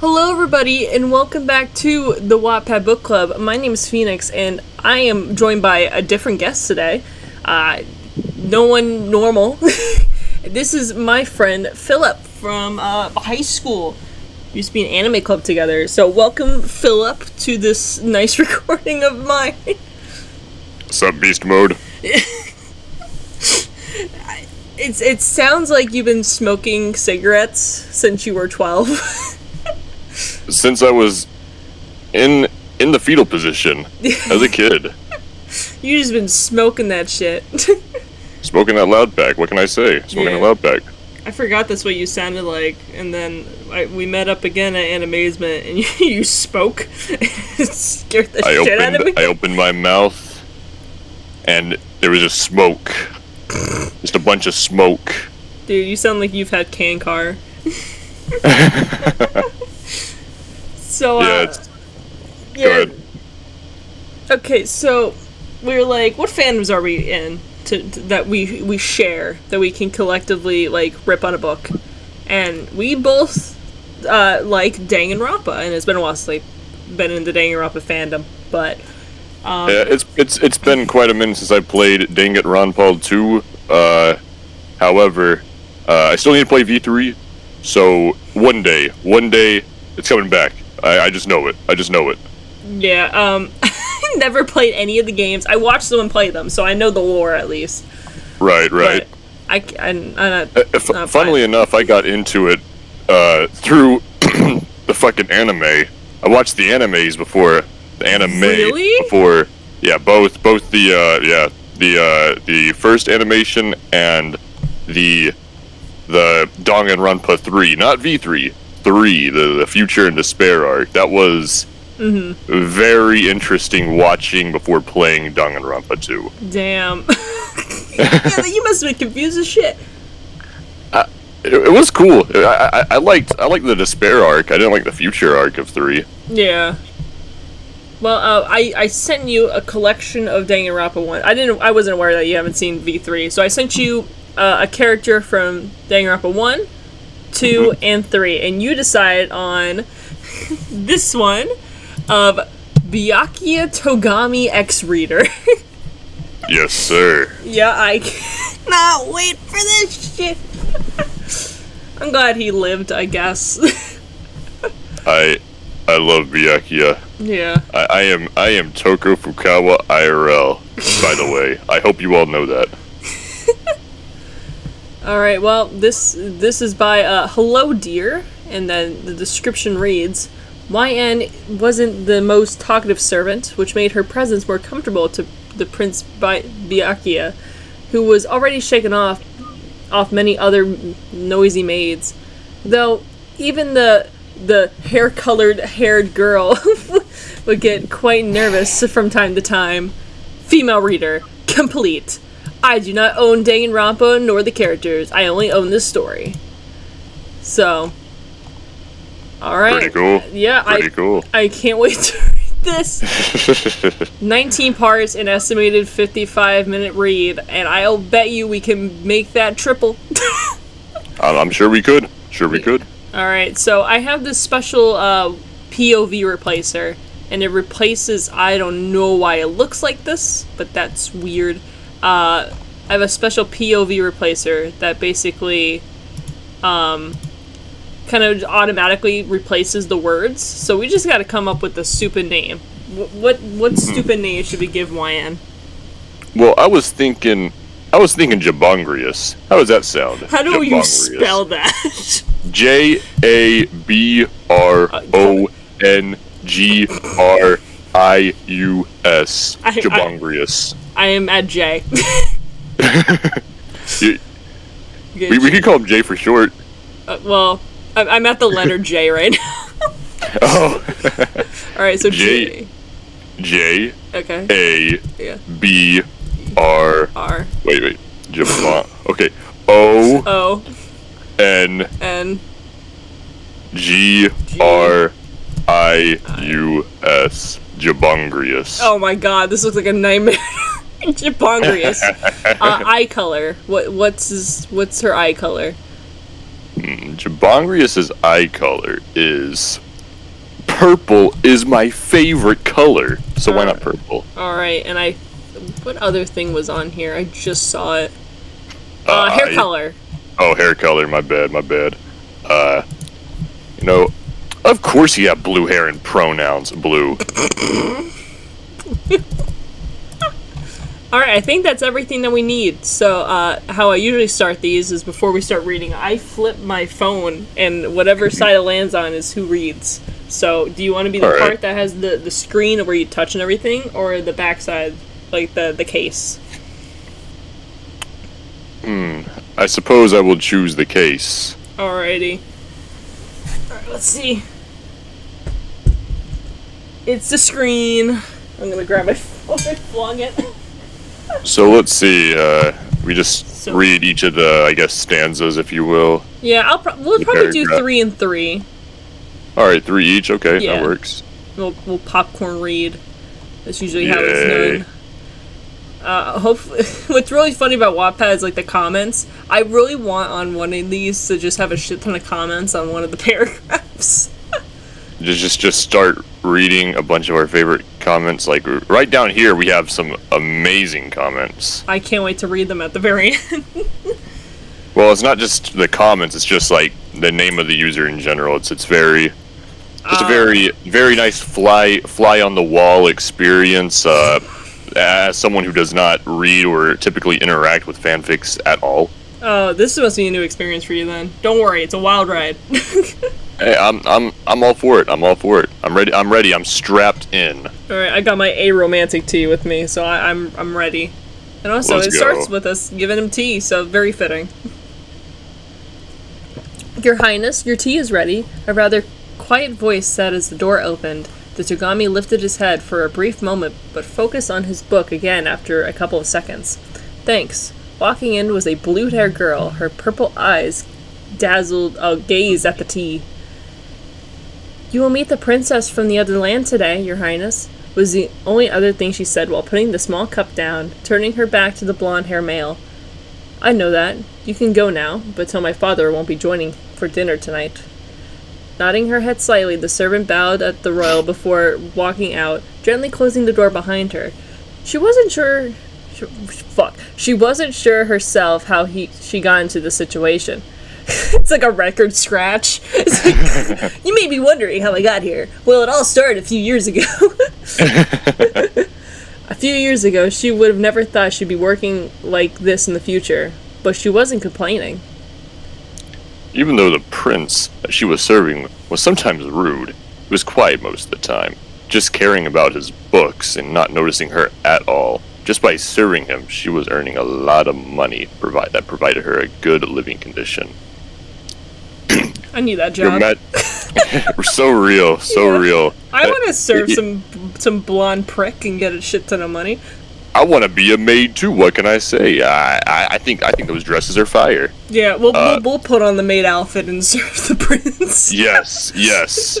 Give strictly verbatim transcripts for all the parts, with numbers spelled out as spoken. Hello everybody and welcome back to the Wattpad Book Club. My name is Phoenix and I am joined by a different guest today. Uh, no one normal. This is my friend Philip from uh, high school. We used to be an anime club together. So welcome Philip to this nice recording of mine. What's up, beast mode? it's, it sounds like you've been smoking cigarettes since you were twelve. Since I was in in the fetal position as a kid. You just been smoking that shit. Smoking that loud pack. What can I say? Smoking yeah. a loud pack. I forgot that's what you sounded like, and then I, we met up again at Animazement, and you, you spoke. It scared the I shit opened, out of me. I opened my mouth, and there was just smoke. Just a bunch of smoke. Dude, you sound like you've had Cankar. So, uh, yeah, it's... yeah. Go ahead. Okay, so we're like, what fandoms are we in to, to, that we we share that we can collectively like rip on a book? And we both uh, like Danganronpa, and it's been a while since I've been in the Danganronpa fandom, but um, yeah, it's it's it's been quite a minute since I played Danganronpa two. Uh, however, uh, I still need to play V three, so one day, one day it's coming back. I, I just know it. I just know it. Yeah, um, I never played any of the games. I watched someone play them, so I know the lore at least. Right, right. But I, I, I'm not, uh, if, not funnily fine. enough, I got into it uh, through the fucking anime. I watched the animes before the anime. Really? Before, yeah, both, both the uh, yeah, the uh, the first animation and the the Danganronpa three, not V three. Three, the, the future and despair arc. That was mm-hmm. very interesting watching before playing Danganronpa two. Damn. Yeah, you must have been confused as shit. Uh, it, it was cool. I, I, I liked I liked the despair arc. I didn't like the future arc of three. Yeah. Well, uh, I I sent you a collection of Danganronpa one. I didn't. I wasn't aware that you haven't seen V three, so I sent you uh, a character from Danganronpa one. Two mm-hmm. and three, and you decided on this one of Byakuya Togami X Reader. Yes, sir. Yeah, I cannot wait for this shit. I'm glad he lived, I guess. I I love Byakuya. Yeah. I, I am I am Toko Fukawa I R L, by the way. I hope you all know that. All right. Well, this this is by uh, Hello, dear, and then the description reads: Y N wasn't the most talkative servant, which made her presence more comfortable to the Prince By Byakuya, who was already shaken off off many other noisy maids. Though even the the hair-colored haired girl would get quite nervous from time to time. Female reader complete. I do not own Danganronpa nor the characters. I only own this story. So, all right. Pretty cool. Yeah, Pretty I, cool. I can't wait to read this. nineteen parts, an estimated fifty-five minute read, and I'll bet you we can make that triple. I'm sure we could. Sure we could. All right, so I have this special uh, P O V replacer, and it replaces, I don't know why it looks like this, but that's weird. Uh, I have a special P O V replacer that basically um, kind of automatically replaces the words. So we just got to come up with a stupid name. What what, what stupid name should we give Y N? Well, I was thinking, I was thinking Jabrongrius. How does that sound? How do you spell that? J A B R O N G R I U S. Jabrongrius. I am at J. you, we, we could call him J for short. Uh, well, I'm, I'm at the letter J right now. Oh. All right, so J. J. Okay. A. Yeah. B. R. R. Wait, wait. Jabon. Okay. O. O. N. N. G. G. R. I. U. S. Jabrongrius. Oh my god, this looks like a nightmare. Jabrongrius. uh, eye color. What? What's his, what's her eye color? Mm, Jabrongrius's eye color is Purple is my favorite color, so why not purple? Alright, and I... What other thing was on here? I just saw it. Uh, uh hair I, color. Oh, hair color, my bad, my bad. Uh, you know, of course you have blue hair and pronouns, blue. Alright, I think that's everything that we need. So, uh, how I usually start these is before we start reading, I flip my phone, and whatever side it lands on is who reads. So, do you want to be the All part right. that has the, the screen where you touch and everything, or the backside, like the, the case? Hmm, I suppose I will choose the case. Alrighty. Alright, let's see. It's the screen. I'm gonna grab my phone and flung it. So let's see, uh, we just so. read each of the, I guess, stanzas, if you will. Yeah, I'll pro we'll the probably paragraph. do three and three. Alright, three each, okay, yeah. that works. We'll, we'll popcorn read. That's usually Yay. how it's done. Uh, hopefully, what's really funny about Wattpad is, like, the comments. I really want on one of these to just have a shit ton of comments on one of the paragraphs. just, just, just start reading a bunch of our favorite comments. Like, right down here we have some amazing comments. I can't wait to read them at the very end. Well, it's not just the comments, it's just, like, the name of the user in general. It's, it's very... Just uh, a very, very nice fly, fly-on-the-wall experience, uh... as someone who does not read or typically interact with fanfics at all. Oh, uh, this must be a new experience for you then. Don't worry, it's a wild ride. Hey, I'm I'm I'm all for it. I'm all for it. I'm ready. I'm ready. I'm strapped in. All right, I got my aromantic tea with me, so I, I'm I'm ready. And also, Let's it go. starts with us giving him tea, so very fitting. Your Highness, your tea is ready. A rather quiet voice said as the door opened. The Togami lifted his head for a brief moment, but focused on his book again after a couple of seconds. Thanks. Walking in was a blue-haired girl. Her purple eyes dazzled a gaze at the tea. You will meet the princess from the other land today, Your Highness, was the only other thing she said while putting the small cup down, turning her back to the blonde-haired male. I know that. You can go now, but tell my father won't be joining for dinner tonight. Nodding her head slightly, the servant bowed at the royal before walking out, gently closing the door behind her. She wasn't sure... She, fuck. She wasn't sure herself how he she got into the situation. It's like a record scratch. It's like, you may be wondering how I got here. Well, it all started a few years ago. A few years ago, she would have never thought she'd be working like this in the future, but she wasn't complaining. Even though the prince that she was serving was sometimes rude, he was quiet most of the time, just caring about his books and not noticing her at all. Just by serving him, she was earning a lot of money provide, that provided her a good living condition. I knew that job. So real, so yeah. real. I want to serve some some blonde prick and get a shit ton of money. I want to be a maid too. What can I say? I, I, I think I think those dresses are fire. Yeah, we'll, uh, we'll we'll put on the maid outfit and serve the prince. Yes, yes,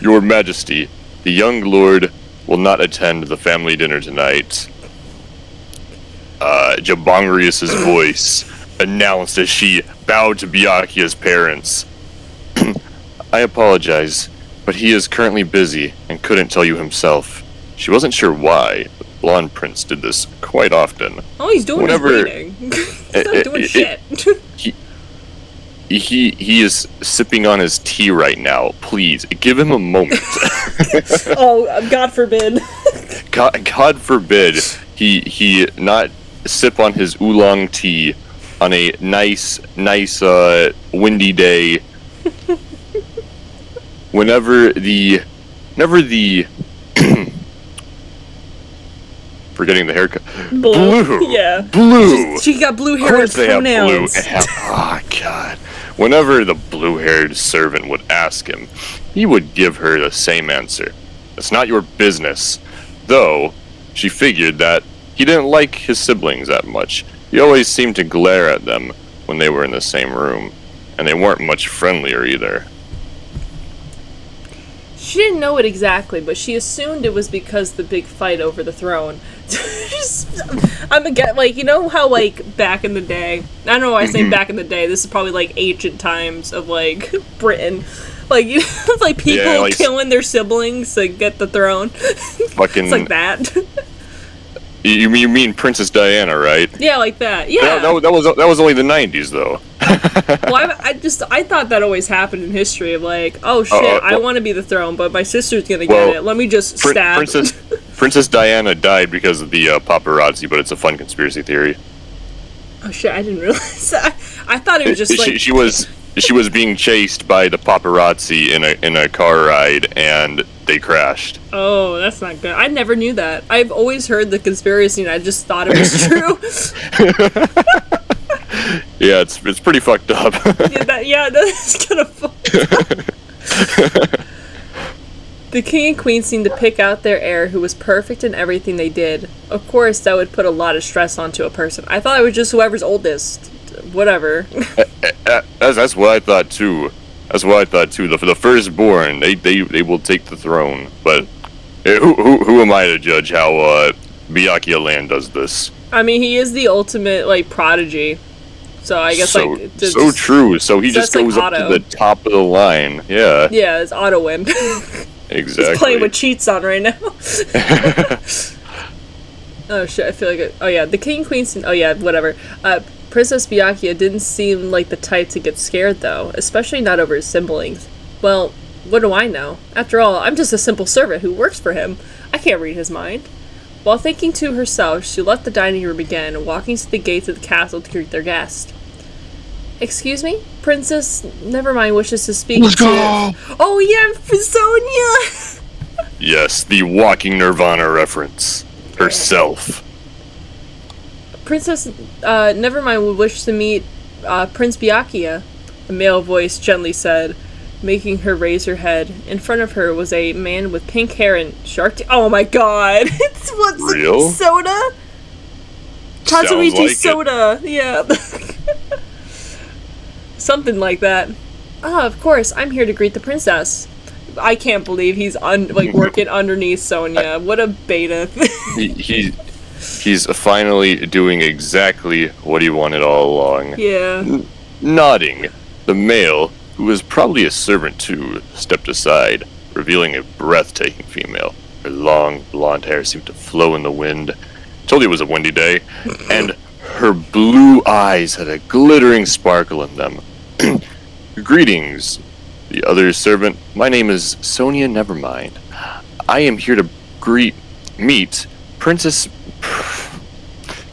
Your Majesty, the young lord will not attend the family dinner tonight. Uh, Jabrongrius's voice announced as she bowed to Byakuya's parents. I apologize, but he is currently busy and couldn't tell you himself. She wasn't sure why. Blonde prince did this quite often. Oh, he's doing Whenever, his reading. He's not it, doing it, shit. It, he, he, he is sipping on his tea right now. Please, give him a moment. Oh, God forbid. God, God forbid he he not sip on his oolong tea on a nice, nice, uh, windy day. Whenever the... Whenever the... Forgetting the haircut. Blue. blue. Yeah. Blue. She, she got blue hair. Of course they have blue. Oh, God. Whenever the blue-haired servant would ask him, he would give her the same answer. It's not your business. Though, she figured that he didn't like his siblings that much. He always seemed to glare at them when they were in the same room. And they weren't much friendlier either. She didn't know it exactly, but she assumed it was because the big fight over the throne. Just, I'm again, like, you know how, like, back in the day, I don't know why I say back in the day, this is probably, like, ancient times of, like, Britain, Like, you know, like people yeah, like, killing their siblings to get the throne. Fucking it's like that. You you mean Princess Diana, right? Yeah, like that. Yeah. That, that, that was that was only the nineties, though. Well, I, I just I thought that always happened in history of like, oh shit, uh, well, I want to be the throne, but my sister's gonna well, get it. Let me just pr stab. Princess Princess Diana died because of the uh, paparazzi, but it's a fun conspiracy theory. Oh shit! I didn't realize that. I thought it was just she, like she was she was being chased by the paparazzi in a in a car ride and they crashed. Oh, that's not good. I never knew that. I've always heard the conspiracy and I just thought it was true. Yeah, it's it's pretty fucked up. Yeah, that, yeah, that's kind of fucked up. The king and queen seemed to pick out their heir who was perfect in everything they did. Of course, that would put a lot of stress onto a person. I thought it was just whoever's oldest. Whatever. that's, that's what I thought, too. That's what I thought, too. The, the firstborn, they, they, they will take the throne. But who, who, who am I to judge how uh, Byakuya Land does this? I mean, he is the ultimate, like, prodigy. So I guess so, like just, so true. So he so just goes like up to the top of the line. Yeah. Yeah, it's auto win. Exactly. He's playing with cheats on right now. Oh shit! I feel like it, oh yeah, the king queen. Oh yeah, whatever. Uh, Princess Byakuya didn't seem like the type to get scared though, especially not over his siblings. Well, what do I know? After all, I'm just a simple servant who works for him. I can't read his mind. While thinking to herself, she left the dining room again, walking to the gates of the castle to greet their guest. Excuse me? Princess Nevermind wishes to speak Let's to go. Oh yeah, Sonia! Yes, the walking Nirvana reference. Herself. Princess uh, Nevermind would wish to meet uh, Prince Byakuya, a male voice gently said, making her raise her head. In front of her was a man with pink hair and shark teeth. Oh my god! It's what's Real? Like soda? Kazuichi like soda! It. Yeah. Something like that. Ah, oh, of course, I'm here to greet the princess. I can't believe he's un like working underneath Sonia. I, what a beta. he, he he's finally doing exactly what he wanted all along. Yeah. N nodding, the male, who was probably a servant too, stepped aside, revealing a breathtaking female. Her long blonde hair seemed to flow in the wind. Told you it was a windy day. And her blue eyes had a glittering sparkle in them. Greetings, the other servant. My name is Sonia Nevermind. I am here to greet, meet Princess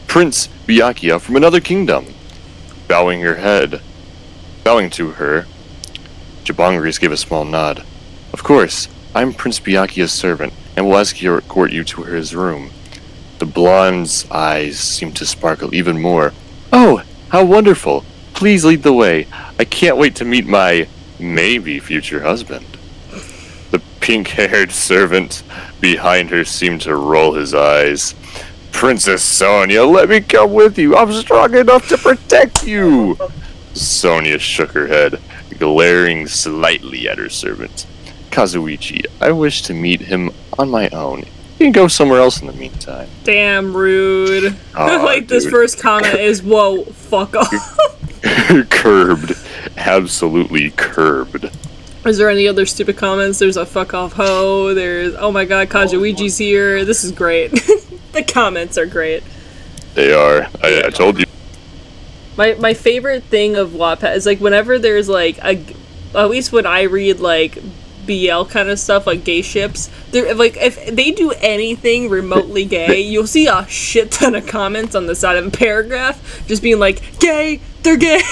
Prince Byakuya from another kingdom. Bowing her head, bowing to her, Jabrongrius gave a small nod. Of course, I'm Prince Byakuya's servant, and will escort you to his room. The blonde's eyes seemed to sparkle even more. Oh, how wonderful! Please lead the way. I can't wait to meet my maybe future husband. The pink-haired servant behind her seemed to roll his eyes. Princess Sonia, let me come with you. I'm strong enough to protect you. Sonia shook her head, glaring slightly at her servant. Kazuichi, I wish to meet him on my own. You can go somewhere else in the meantime. Damn rude. Oh, like dude. This first comment is, whoa, fuck off. Curbed. Absolutely curbed. Is there any other stupid comments? There's a fuck off ho. There's, oh my god, Kazuichi's here. This is great. The comments are great. They are. I, I told you. My, my favorite thing of Wattpad is like whenever there's like, a, at least when I read like, B L kind of stuff like gay ships. They're like if they do anything remotely gay, you'll see a shit ton of comments on the side of a paragraph, just being like, "Gay, they're gay."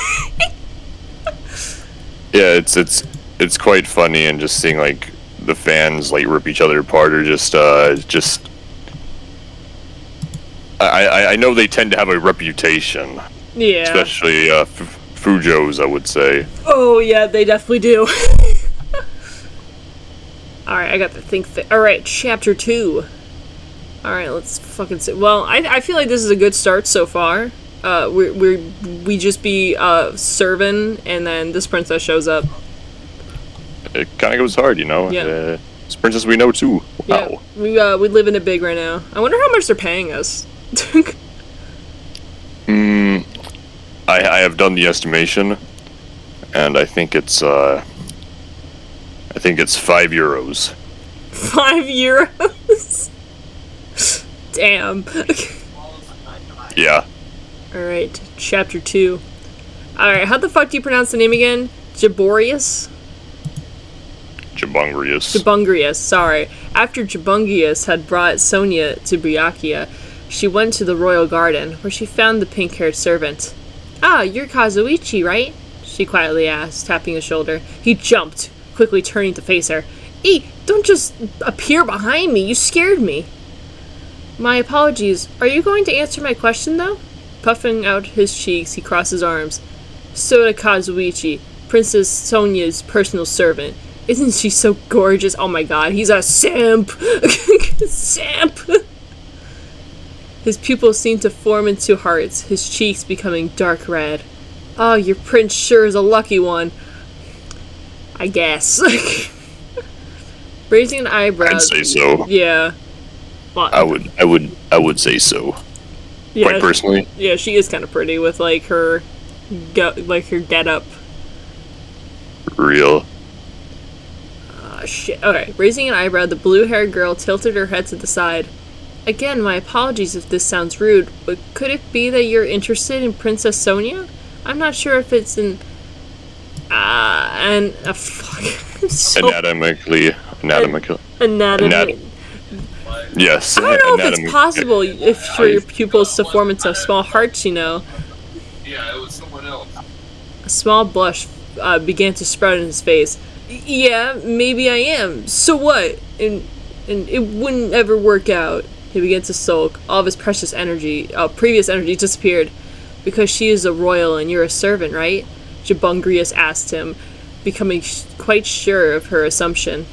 Yeah, it's it's it's quite funny, and just seeing like the fans like rip each other apart or just uh just. I I, I know they tend to have a reputation. Yeah. Especially uh, f Fujos, I would say. Oh yeah, they definitely do. Alright, I got the thing fit. Alright, chapter two. Alright, let's fucking see. Well, I, I feel like this is a good start so far. Uh, we we we just be uh, serving, and then this princess shows up. It kind of goes hard, you know? Yeah. Uh, it's a princess we know, too. Wow. Yeah, we, uh, we live in a big right now. I wonder how much they're paying us. mm, I, I have done the estimation, and I think it's... Uh, I think it's five euros. Five euros? Damn. Yeah. Alright, chapter two. Alright, how the fuck do you pronounce the name again? Jabrongrius? Jabrongrius. Jabrongrius, sorry. After Jabrongrius had brought Sonia to Byakuya, she went to the royal garden, where she found the pink-haired servant. Ah, you're Kazuichi, right? She quietly asked, tapping his shoulder. He jumped, quickly turning to face her. Hey, don't just appear behind me, you scared me. My apologies, are you going to answer my question, though? Puffing out his cheeks, he crossed his arms. Soda Kazuichi, Princess Sonia's personal servant. Isn't she so gorgeous? Oh my god, he's a simp! Simp! His pupils seemed to form into hearts, his cheeks becoming dark red. Oh, your prince sure is a lucky one. I guess. Raising an eyebrow. I'd say so. Yeah. Well, I would I would I would say so. Yeah, quite personally. She, yeah, she is kind of pretty with like her go, like her get up. Real. Oh shit. Alright, raising an eyebrow, the blue-haired girl tilted her head to the side. Again, my apologies if this sounds rude, but could it be that you're interested in Princess Sonia? I'm not sure if it's an... Ah, uh, and... Uh, fuck. So anatomically. Anatomically. Anatomy. Anat yes. I don't know anatomy. If it's possible if your pupils to form into small hearts, you know. Yeah, it was someone else. A small blush uh, began to sprout in his face. Yeah, maybe I am. So what? And, and it wouldn't ever work out. He began to sulk. All of his precious energy, uh, previous energy disappeared. Because she is a royal and you're a servant, right? Jabrongrius asked him, becoming sh quite sure of her assumption.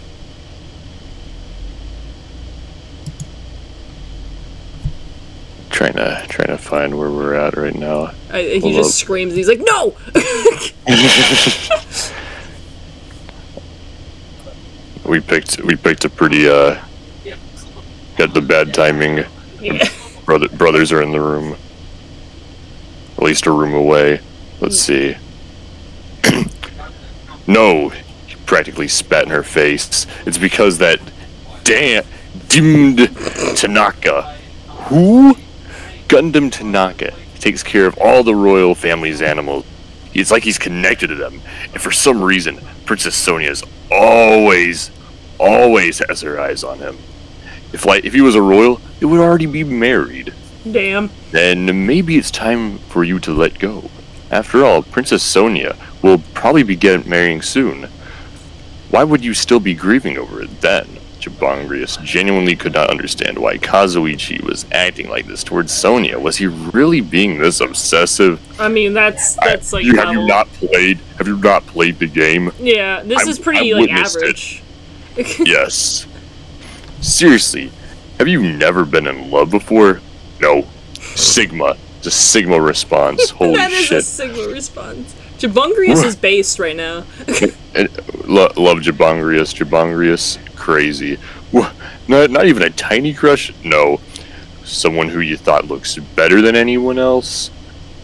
Trying to, trying to find where we're at right now. I, he we'll just look. Screams and he's like, no! we picked, we picked a pretty, uh... Got the bad timing. Yeah. Brother, brothers are in the room. At least a room away. Let's see. No! He practically spat in her face. It's because that damn dimmed Tanaka. Who? Gundham Tanaka. He takes care of all the royal family's animals. It's like he's connected to them. And for some reason, Princess Sonia's always, always has her eyes on him. If like if he was a royal, it would already be married. Damn. Then maybe it's time for you to let go. After all, Princess Sonia will probably be getting marrying soon. Why would you still be grieving over it then? Jabrongrius genuinely could not understand why Kazuichi was acting like this towards Sonia. Was he really being this obsessive? I mean, that's that's I, like you, have you not played? Have you not played the game? Yeah, this I, is pretty I like average. Yes. Seriously, have you never been in love before? No. Sigma. It's a Sigma response. Holy that shit. That is a Sigma response. Jabrongrius is based right now. Lo love Jabrongrius. Jabrongrius. Crazy. What? Not, not even a tiny crush? No. Someone who you thought looks better than anyone else?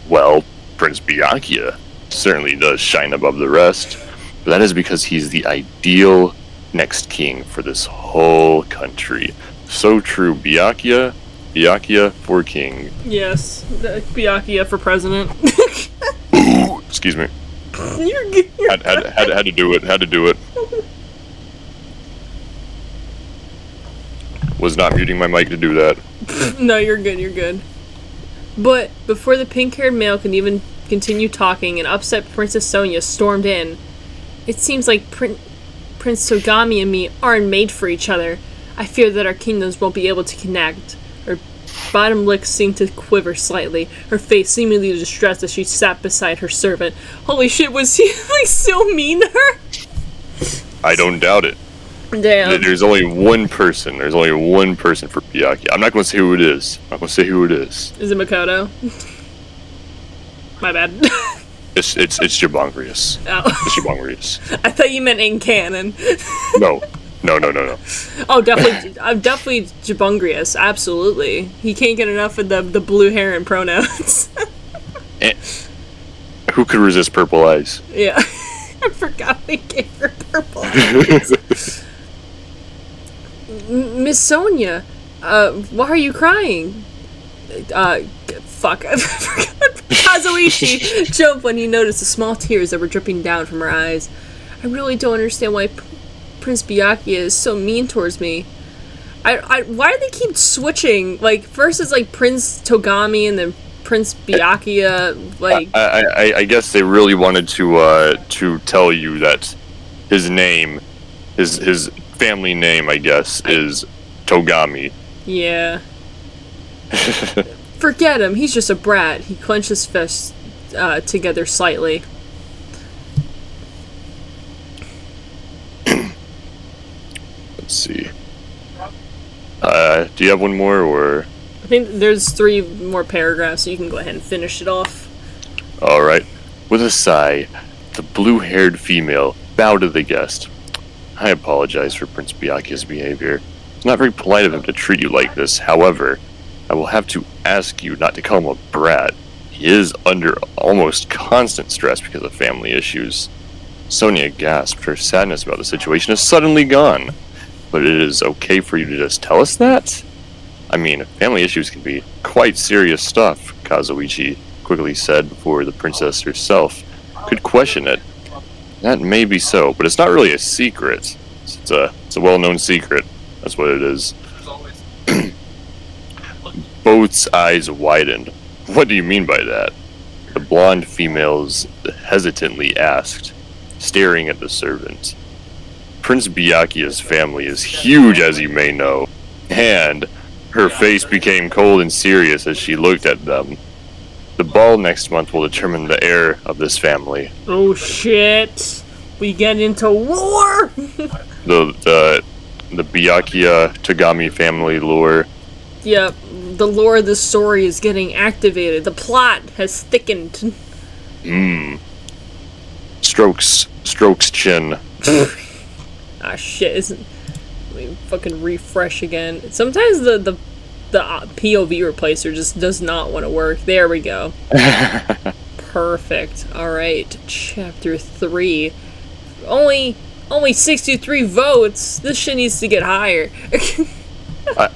Well, Prince Byakuya certainly does shine above the rest. But that is because he's the ideal next king for this whole country. So true, Byakuya. Byakuya for king. Yes, Byakuya for president. Excuse me. You're, you're had, had, had, had to do it. Had to do it. Was not muting my mic to do that. No, you're good. You're good. But before the pink-haired male could even continue talking, an upset Princess Sonia stormed in. It seems like Prin Prince Togami and me aren't made for each other. I fear that our kingdoms won't be able to connect. Bottom lip seemed to quiver slightly, her face seemingly distressed as she sat beside her servant. Holy shit, was he like so mean to her? I don't doubt it. Damn. There's only one person. There's only one person for Byakuya. I'm not going to say who it is. I'm not going to say who it is. Is it Makoto? My bad. it's it's it's Jabrongrius. Oh. It's Jabrongrius. I thought you meant in canon. No. No, no, no, no. Oh, definitely, I'm definitely Jabrongrius. Absolutely, he can't get enough of the the blue hair and pronouns. And who could resist purple eyes? Yeah, I forgot they gave her. purple. Miss Sonia, uh, why are you crying? Uh, fuck. I forgot. Kazuichi jumped when he noticed the small tears that were dripping down from her eyes. I really don't understand why P Prince Byakuya is so mean towards me. I, I, why do they keep switching? Like, first it's like Prince Togami and then Prince Byakuya. Like, I, I, I guess they really wanted to uh, to tell you that his name, his his family name, I guess, is Togami. Yeah. Forget him. He's just a brat. He clenched his fists uh, together slightly. Let's see. Uh, do you have one more, or...? I think there's three more paragraphs, so you can go ahead and finish it off. Alright. With a sigh, the blue-haired female bowed to the guest. I apologize for Prince Byakuya's behavior. It's not very polite of him to treat you like this. However, I will have to ask you not to call him a brat. He is under almost constant stress because of family issues. Sonia gasped. Her sadness about the situation is suddenly gone. But it is okay for you to just tell us that? I mean, family issues can be quite serious stuff, Kazuichi quickly said before the princess herself could question it. That may be so, but it's not really a secret. It's a, it's a well-known secret. That's what it is. Both's eyes widened. What do you mean by that? The blonde females hesitantly asked, staring at the servant. Prince Byakuya's family is huge, as you may know, and her face became cold and serious as she looked at them. The ball next month will determine the heir of this family. Oh shit! We get into war. the the the Byakuya Togami family lore. Yep, yeah, the lore of this story is getting activated. The plot has thickened. Hmm. Strokes strokes chin. Ah shit! Isn't let me fucking refresh again? Sometimes the the the P O V replacer just does not want to work. There we go. Perfect. All right, chapter three. Only only sixty-three votes. This shit needs to get higher. I,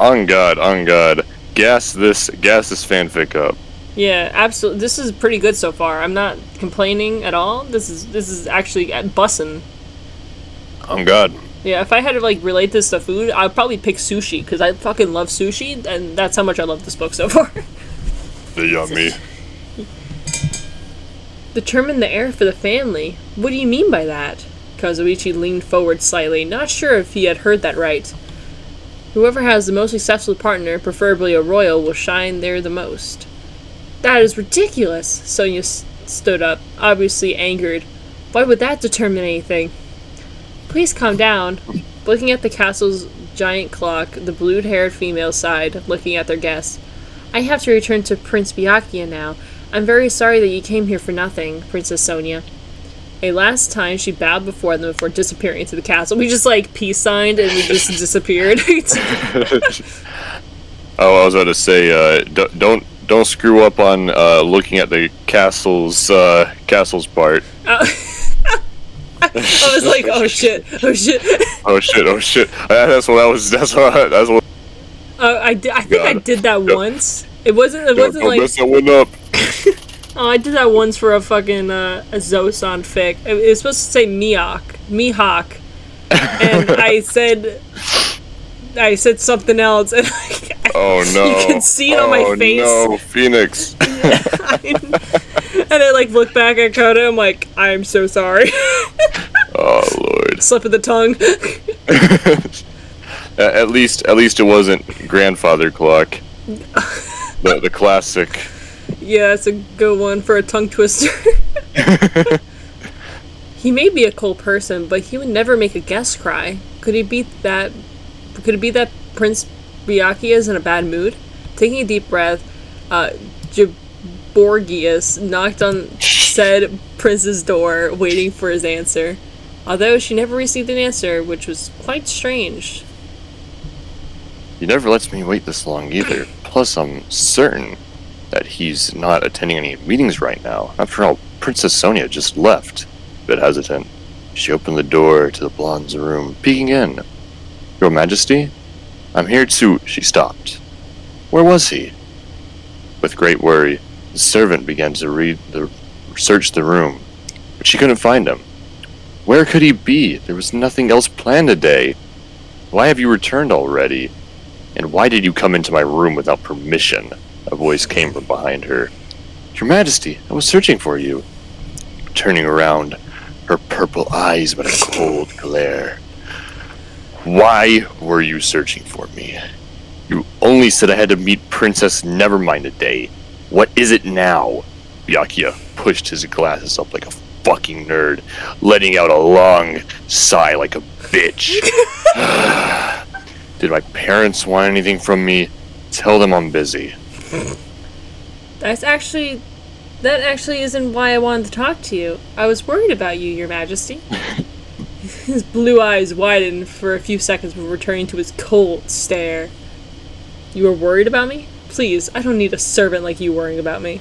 on God, on God, gas this gas this fanfic up. Yeah, absolutely. This is pretty good so far. I'm not complaining at all. This is this is actually bussin'. Oh God. Yeah, if I had to like relate this to food, I'd probably pick sushi because I fucking love sushi, and that's how much I love this book so far. The yummy. Determine the heir for the family. What do you mean by that? Kazuichi leaned forward slightly, not sure if he had heard that right. Whoever has the most successful partner, preferably a royal, will shine there the most. That is ridiculous. Sonia stood up, obviously angered. Why would that determine anything? Please calm down. Looking at the castle's giant clock, the blue-haired female sighed, looking at their guest. I have to return to Prince Byakuya now. I'm very sorry that you came here for nothing, Princess Sonia. A last time, she bowed before them before disappearing into the castle. We just, like, peace-signed and we just disappeared. Oh, I was about to say, uh, don't don't screw up on uh, looking at the castle's, uh, castle's part. Oh. I was like, oh shit, oh shit, oh shit, oh shit. Uh, that's what I was. That's what. I, that's what. Uh, I did, I think God. I did that yep. once. It wasn't. It don't, wasn't don't like. Mess that one up. Oh, I did that once for a fucking uh, a Zosan fic. It, it was supposed to say Mihawk, Mihawk, and I said, I said something else, and I, oh no, you can see it oh, on my face. Oh no, Phoenix. And I like look back at Coda. I'm like, I'm so sorry. Oh Lord! Slip of the tongue. At least, at least it wasn't grandfather clock. the, the classic. Yeah, it's a good one for a tongue twister. He may be a cold person, but he would never make a guest cry. Could he be that? Could it be that Prince Byakuya is in a bad mood? Taking a deep breath, uh, Jib Borgias knocked on said prince's door, waiting for his answer. Although she never received an answer, which was quite strange. He never lets me wait this long either. Plus, I'm certain that he's not attending any meetings right now. After all, Princess Sonia just left. A bit hesitant, She opened the door to the blonde's room, peeking in. Your Majesty? I'm here to... She stopped. Where was he? With great worry, the servant began to read the, search the room, but she couldn't find him. Where could he be? There was nothing else planned today. Why have you returned already? And why did you come into my room without permission? A voice came from behind her. Your Majesty, I was searching for you. Turning around, her purple eyes met a cold glare. Why were you searching for me? You only said I had to meet Princess Nevermind today. What is it now? Byakuya pushed his glasses up like a fucking nerd, letting out a long sigh like a bitch. Did my parents want anything from me? Tell them I'm busy. That's actually... That actually isn't why I wanted to talk to you. I was worried about you, Your Majesty. His blue eyes widened for a few seconds before returning to his cold stare. You were worried about me? Please, I don't need a servant like you worrying about me.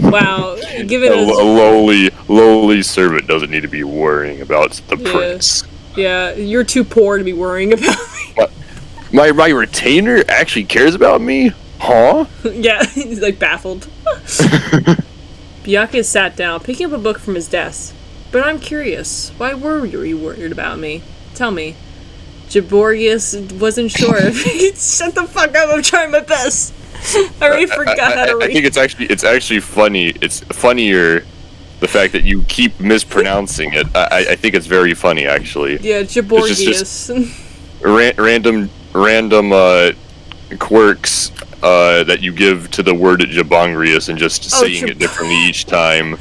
Wow, given a, his... a lowly, lowly servant doesn't need to be worrying about the yeah. prince. Yeah, you're too poor to be worrying about me. What? My, my retainer actually cares about me? Huh? Yeah, he's like baffled. Byakuya sat down, picking up a book from his desk. But I'm curious, why were you worried about me? Tell me. Jabrongrius wasn't sure if he shut the fuck up, I'm trying my best. I already uh, forgot I, I, how to read. I think it's actually it's actually funny. It's funnier the fact that you keep mispronouncing it. I, I think it's very funny actually. Yeah, Jabrongrius. Just, just ran random random uh quirks Uh, that you give to the word Jabrongrius and just oh, saying it differently each time.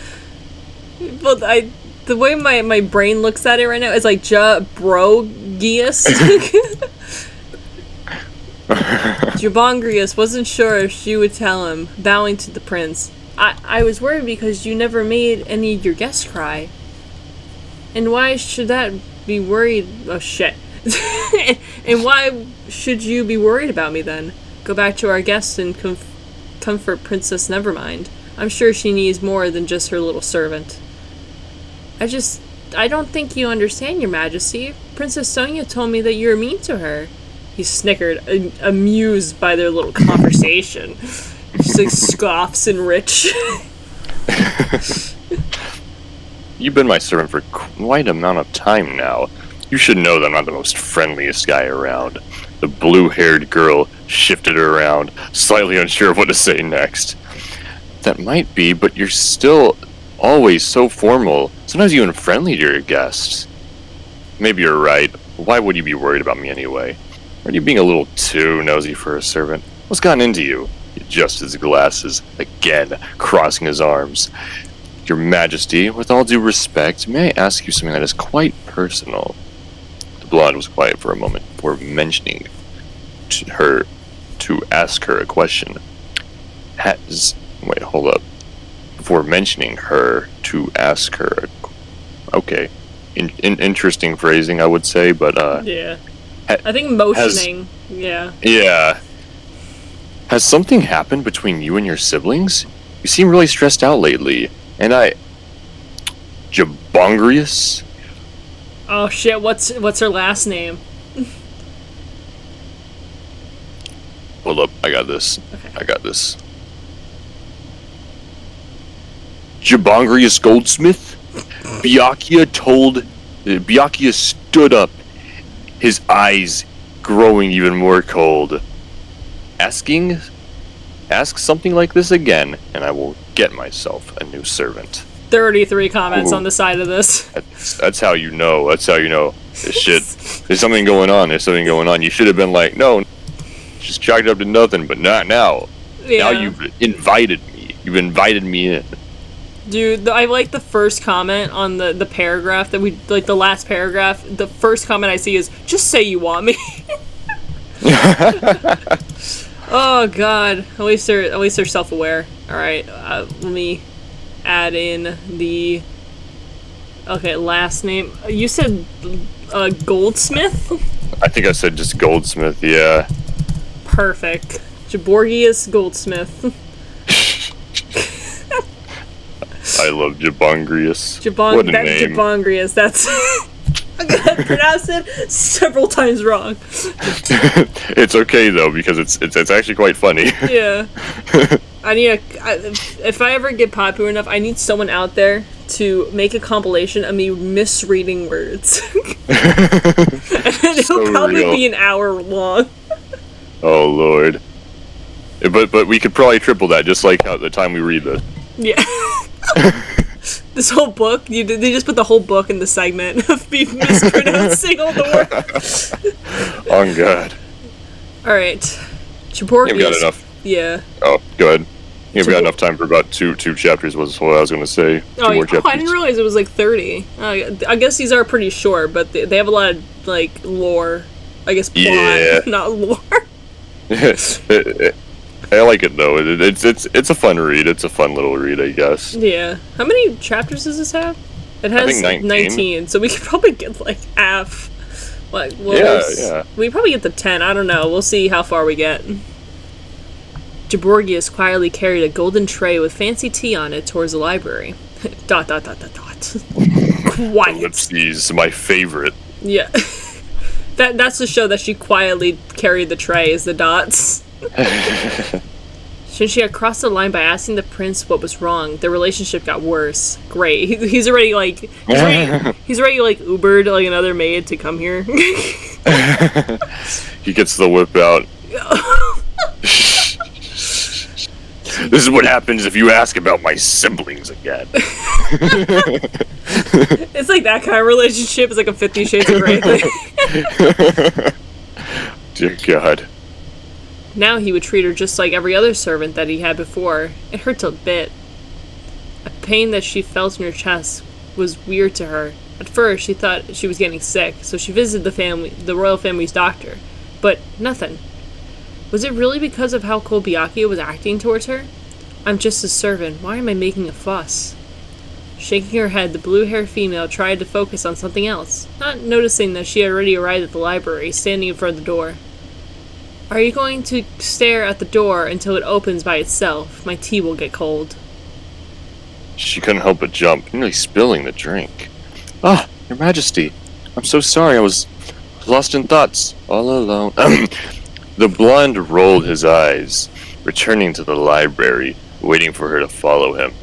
Well, I, the way my, my brain looks at it right now is like Jabrongrius. Jabrongrius wasn't sure if she would tell him, bowing to the prince. I, I was worried because you never made any of your guests cry. And why should that be worried? Oh, shit. And why should you be worried about me then? Go back to our guest and comf comfort Princess Nevermind. I'm sure she needs more than just her little servant. I just... I don't think you understand, Your Majesty. Princess Sonia told me that you were mean to her. He snickered, am amused by their little conversation. Just like scoffs and rich. You've been my servant for quite a amount of time now. You should know that I'm not the most friendliest guy around. The blue-haired girl shifted her around, slightly unsure of what to say next. That might be, but you're still always so formal. Sometimes you're even friendly to your guests. Maybe you're right. Why would you be worried about me anyway? Are you being a little too nosy for a servant? What's gotten into you? He adjusted his glasses, again crossing his arms. Your Majesty, with all due respect, may I ask you something that is quite personal? Blonde was quiet for a moment before mentioning to her to ask her a question. Has wait, hold up. Before mentioning her to ask her, a, okay, in, in, interesting phrasing, I would say, but uh, yeah, ha, I think motioning, has, yeah, yeah. Has something happened between you and your siblings? You seem really stressed out lately, and I, Jabrongrius. Oh shit, what's what's her last name? Hold up, I got this. Okay. I got this. Jabrongrius Goldsmith? Byakuya told uh, Byakuya stood up, his eyes growing even more cold. Asking ask something like this again, and I will get myself a new servant. thirty-three comments Ooh. on the side of this. That's, that's how you know. That's how you know. This shit. There's something going on. There's something going on. You should have been like, no, just chalked up to nothing, but not now. Yeah. Now you've invited me. You've invited me in. Dude, I like the first comment on the, the paragraph that we, like the last paragraph, the first comment I see is, just say you want me. Oh, God. At least they're, at least they're self-aware. All right. Uh, let me... add in the okay last name. You said uh, Goldsmith. I think I said just Goldsmith. Yeah. Perfect. Jabrongrius Goldsmith. I love Jabrongrius. Jabong- what a that's name. Jabrongrius. That's... I'm gonna pronounce it several times wrong. It's okay, though, because it's it's, it's actually quite funny. Yeah. I need a... I, if I ever get popular enough, I need someone out there to make a compilation of me misreading words. And it'll so probably real. be an hour long. Oh, Lord. But but we could probably triple that, just like how the time we read this. Yeah. This whole book, you they just put the whole book in the segment of me mispronouncing all the words. Oh, God. All right. Jabrongrius. You've got enough. Yeah. Oh, go ahead. You've Jab got enough time for about two two chapters, was what I was going to say. Two oh, more oh I didn't realize it was like thirty. Uh, I guess these are pretty short, but they, they have a lot of, like, lore. I guess plot, yeah. not lore. I like it though. It, it's it's it's a fun read. It's a fun little read, I guess. Yeah. How many chapters does this have? It has I think nineteen. nineteen, so we could probably get like half. Like, we'll yeah, lose, yeah. We probably get the ten. I don't know. We'll see how far we get. Jabrongrius quietly carried a golden tray with fancy tea on it towards the library. dot dot dot dot dot. Quiet. Ellipses, my favorite. Yeah. that that's the show that she quietly carried the tray is the dots. Since she had crossed the line by asking the prince what was wrong, their relationship got worse. Great. He, he's already like he's already, he's already like Ubered like another maid to come here. He gets the whip out. This is what happens if you ask about my siblings again. It's like that kind of relationship. It's like a Fifty Shades of Grey thing. Dear God. Now he would treat her just like every other servant that he had before. It hurt a bit. A pain that she felt in her chest was weird to her. At first, she thought she was getting sick, so she visited the family, the royal family's doctor. But nothing. Was it really because of how cold Byakuya was acting towards her? I'm just a servant. Why am I making a fuss? Shaking her head, the blue-haired female tried to focus on something else, not noticing that she had already arrived at the library, standing in front of the door. Are you going to stare at the door until it opens by itself? My tea will get cold. She couldn't help but jump, nearly spilling the drink. Ah, oh, Your Majesty. I'm so sorry, I was lost in thoughts, all alone. The blonde rolled his eyes, returning to the library, waiting for her to follow him.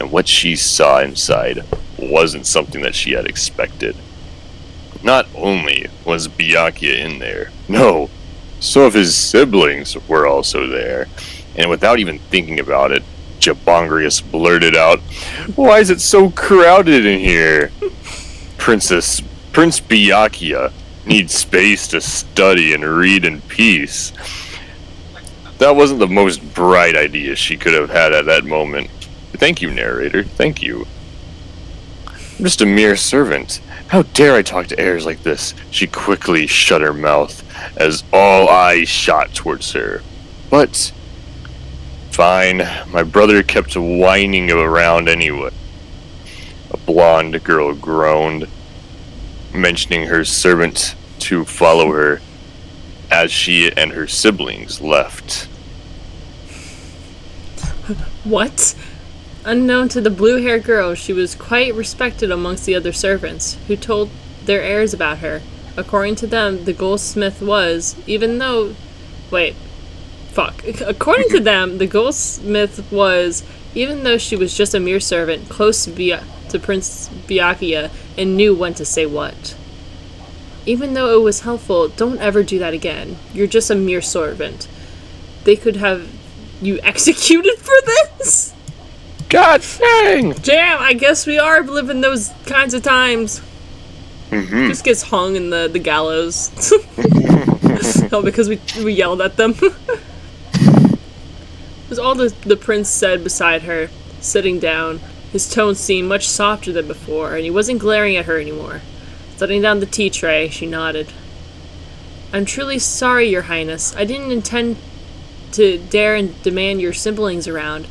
And what she saw inside wasn't something that she had expected. Not only was Byakuya in there, no. Some of his siblings were also there, and without even thinking about it, Jabrongrius blurted out, "Why is it so crowded in here?" Princess Prince Byakuya needs space to study and read in peace. That wasn't the most bright idea she could have had at that moment. Thank you, narrator. Thank you. I'm just a mere servant. How dare I talk to heirs like this? She quickly shut her mouth as all eyes shot towards her. But, fine, my brother kept whining around anyway. A blonde girl groaned, mentioning her servant to follow her as she and her siblings left. What? Unknown to the blue-haired girl, she was quite respected amongst the other servants, who told their heirs about her. According to them, the goldsmith was, even though... Wait. Fuck. According to them, the goldsmith was, even though she was just a mere servant, close to, Bia to Prince Byakuya, and knew when to say what. Even though it was helpful, don't ever do that again. You're just a mere servant. They could have you executed for this? God dang! Damn, I guess we are living those kinds of times. Mm-hmm. Just gets hung in the, the gallows. Oh, because we, we yelled at them. It was all the, the prince said beside her, sitting down. His tone seemed much softer than before, and he wasn't glaring at her anymore. Setting down the tea tray, she nodded. I'm truly sorry, Your Highness. I didn't intend to dare and demand your siblings around.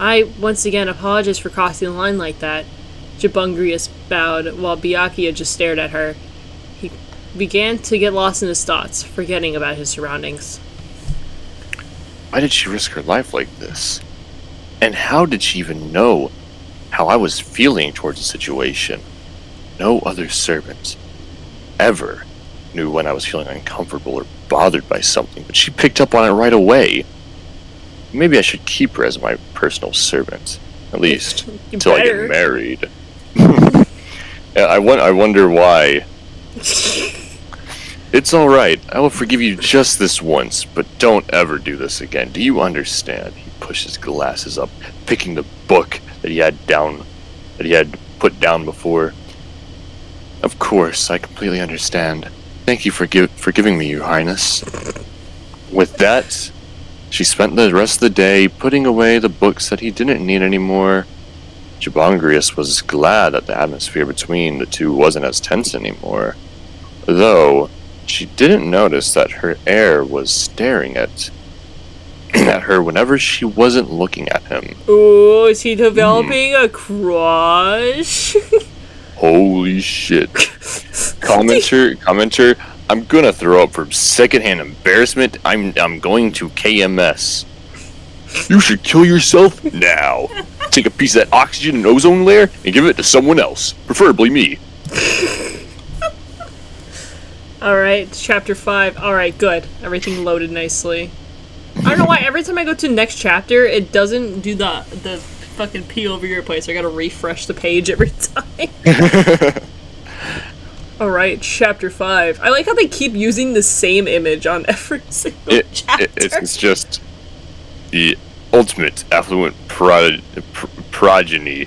I, once again, apologize for crossing the line like that. Jabrongrius bowed, while Byakuya just stared at her. He began to get lost in his thoughts, forgetting about his surroundings. Why did she risk her life like this? And how did she even know? how I was feeling towards the situation. No other servant ever knew when I was feeling uncomfortable or bothered by something, but she picked up on it right away. Maybe I should keep her as my personal servant, at least until I get married. I want. I wonder why. It's all right. I will forgive you just this once, but don't ever do this again. Do you understand? He pushes glasses up, picking the book that he had down, that he had put down before. Of course, I completely understand. Thank you for give, for giving me, Your Highness. With that, she spent the rest of the day putting away the books that he didn't need anymore. Jabrongrius was glad that the atmosphere between the two wasn't as tense anymore, though she didn't notice that her heir was staring at at her whenever she wasn't looking at him. Oh, is he developing mm. a crush? Holy shit. Commenter, commenter, I'm gonna throw up for secondhand embarrassment. I'm I'm going to K M S. You should kill yourself now. Take a piece of that oxygen and ozone layer and give it to someone else, preferably me. Alright, chapter five. Alright, good. Everything loaded nicely. I don't know why every time I go to the next chapter, it doesn't do the the fucking pee over your place. So I gotta refresh the page every time. Alright, chapter five. I like how they keep using the same image on every single it, chapter. It, it's, it's just... the ultimate affluent pro pro progeny,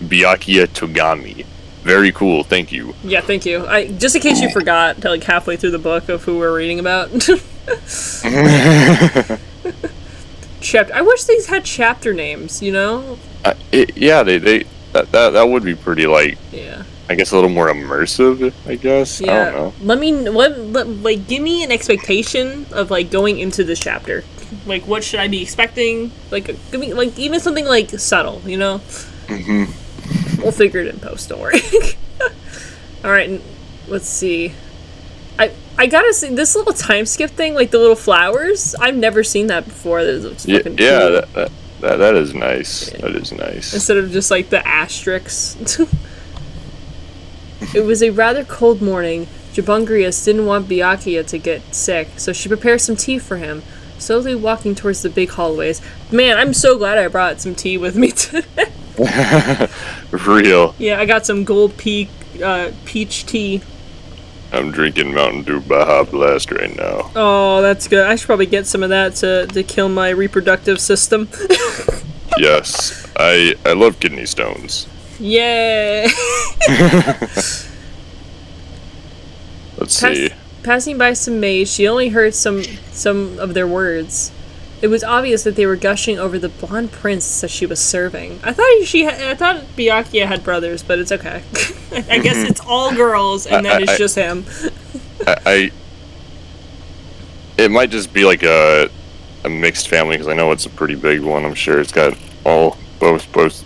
Byakuya Togami. Very cool, thank you. Yeah, thank you. I just in case you forgot, like halfway through the book of who we're reading about. Chapter. I wish these had chapter names. You know. Uh, it, yeah, they they that, that that would be pretty like. Yeah. I guess a little more immersive, I guess. Yeah. I don't know. Let me let, let like give me an expectation of like going into this chapter. Like, what should I be expecting? Like, give me, like, even something, like, subtle, you know? Mm-hmm. We'll figure it in post, don't worry. Alright, let's see. I I gotta see, this little time skip thing, like, the little flowers, I've never seen that before. That looks yeah, fucking yeah cool. that, that, that, that is nice. Yeah. That is nice. Instead of just, like, the asterisks. It was a rather cold morning. Jabrongrius didn't want Byakuya to get sick, so she prepared some tea for him. Slowly walking towards the big hallways. Man, I'm so glad I brought some tea with me today. Real. Yeah, I got some Gold Peak uh, peach tea. I'm drinking Mountain Dew Baja Blast right now. Oh, that's good. I should probably get some of that to, to kill my reproductive system. Yes. I, I love kidney stones. Yay! Let's Pass see. Passing by some maids, she only heard some some of their words. It was obvious that they were gushing over the blonde prince that she was serving. I thought she had, I thought Byakuya had brothers, but it's okay. I guess it's all girls, and then I, it's I, just him. I, I. It might just be like a a mixed family because I know it's a pretty big one. I'm sure it's got all both both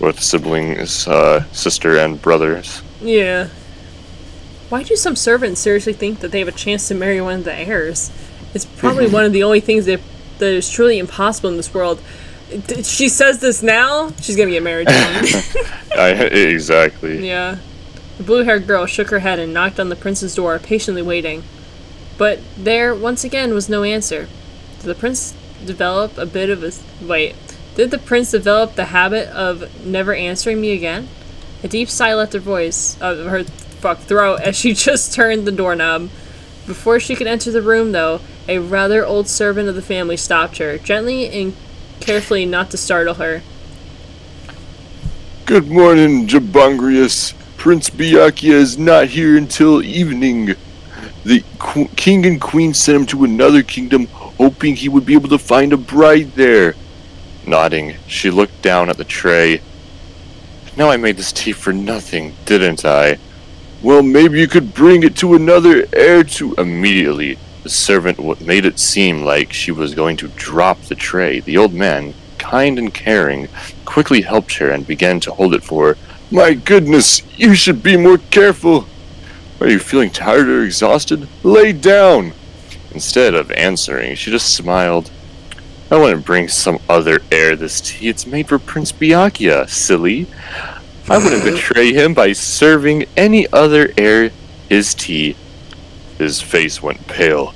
both siblings, uh, sister and brothers. Yeah. Why do some servants seriously think that they have a chance to marry one of the heirs? It's probably one of the only things that that is truly impossible in this world. D she says this now, she's gonna get married soon. I, exactly. Yeah. The blue-haired girl shook her head and knocked on the prince's door, patiently waiting. But there, once again, was no answer. Did the prince develop a bit of a... Wait. Did the prince develop the habit of never answering me again? A deep sigh left her voice... Uh, her... fuck throat as she just turned the doorknob. Before she could enter the room, though, a rather old servant of the family stopped her, gently and carefully not to startle her. Good morning, Jabrongrius. Prince Byakuya is not here until evening. The qu king and queen sent him to another kingdom, hoping he would be able to find a bride there. Nodding, she looked down at the tray. Now I made this tea for nothing, didn't I? Well, maybe you could bring it to another heir to... Immediately, the servant made it seem like she was going to drop the tray. The old man, kind and caring, quickly helped her and began to hold it for her. My goodness, you should be more careful. Are you feeling tired or exhausted? Lay down. Instead of answering, she just smiled. I wouldn't bring some other heir this tea. It's made for Prince Byakuya, silly. I wouldn't betray him by serving any other heir his tea. His face went pale.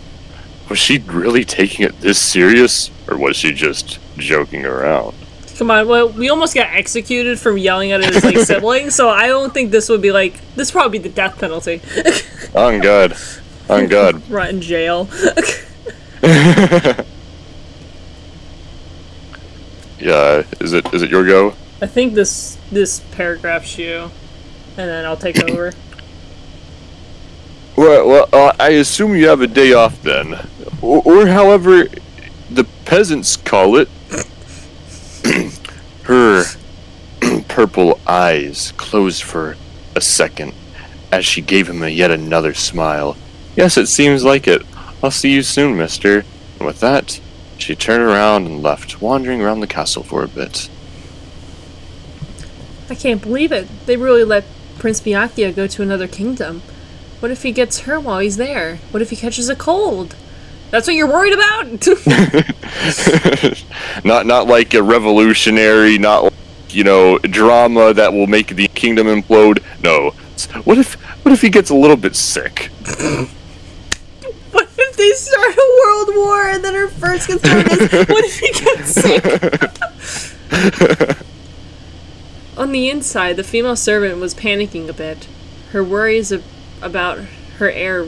Was she really taking it this serious, or was she just joking around? Come on, well, we almost got executed from yelling at his like sibling, so I don't think this would be like this. Would probably be the death penalty. On God, on God, right in jail. Yeah, is it is it your go? I think this this paragraph's you, and then I'll take over. Well, well, uh, I assume you have a day off then, or, or however the peasants call it. Her purple eyes closed for a second as she gave him a yet another smile. Yes, it seems like it. I'll see you soon, mister. And with that, she turned around and left, wandering around the castle for a bit. I can't believe it. They really let Prince Byakuya go to another kingdom. What if he gets hurt while he's there? What if he catches a cold? That's what you're worried about? not not like a revolutionary, not like, you know, drama that will make the kingdom implode. No. What if what if he gets a little bit sick? What if they start a world war and then her first concern is, what if he gets sick? On the inside, the female servant was panicking a bit. Her worries ab about her heir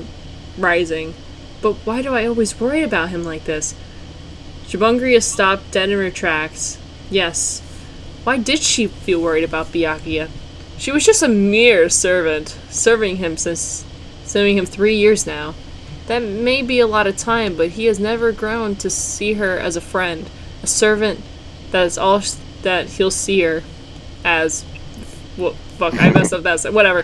rising. But why do I always worry about him like this? Jabrongrius stopped dead in her tracks. Yes. Why did she feel worried about Byakuya? She was just a mere servant, serving him since serving him three years now. That may be a lot of time, but he has never grown to see her as a friend, a servant. That is all that he'll see her as. Well, fuck, I messed up that. Whatever.